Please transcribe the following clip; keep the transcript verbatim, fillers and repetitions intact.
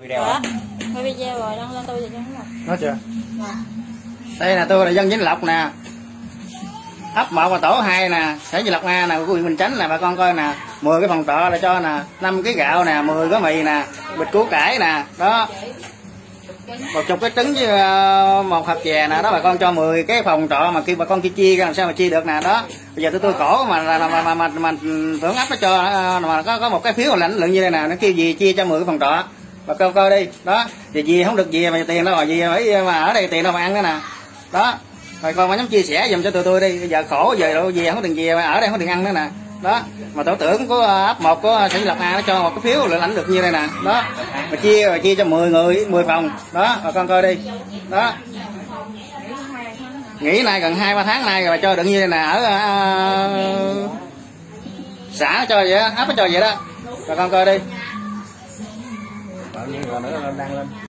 Video à? Quay video rồi, đăng lên tôi về cho Vĩnh Lộc. Nói chưa? Dạ. Đây là tôi là dân Vĩnh Lộc nè. Ấp một và tổ hai nè, xã Vĩnh Lộc A nè, của huyện Bình Chánh nè, bà con coi nè, mười cái phòng trọ là cho nè, năm cái gạo nè, mười cái mì nè, bịch củ cải nè, đó. Một chục cái trứng với một hộp chè nè, đó bà con cho mười cái phòng trọ mà kêu bà con kia chia ra làm sao mà chia được nè, đó. Bây giờ tụi tôi cổ mà là mà mà mà, mà tưởng ấp nó cho mà có có một cái phiếu lãnh lượng như đây nè, nó kêu gì chia cho mười cái phòng trọ. Bà con coi đi, đó, thì gì không được gì mà tiền đâu rồi, gì phải mà ở đây tiền đâu mà ăn nữa nè. Đó. Rồi con mà nhóm chia sẻ dùm cho tụi tôi đi, giờ khổ giờ đâu về không có tiền về mà ở đây không có tiền ăn nữa nè. Đó, mà tổ trưởng của ấp một của xã Vĩnh Lộc A nó cho một cái phiếu lãnh được như đây nè. Đó. Mà chia mà chia cho mười người, mười phòng. Đó, bà con coi đi. Đó. Nghỉ nay gần hai ba tháng nay rồi bà cho được như đây nè, ở uh, xã cho vậy, ấp nó cho vậy đó. Bà con coi đi. Bao nhiêu rồi nữa đang lên.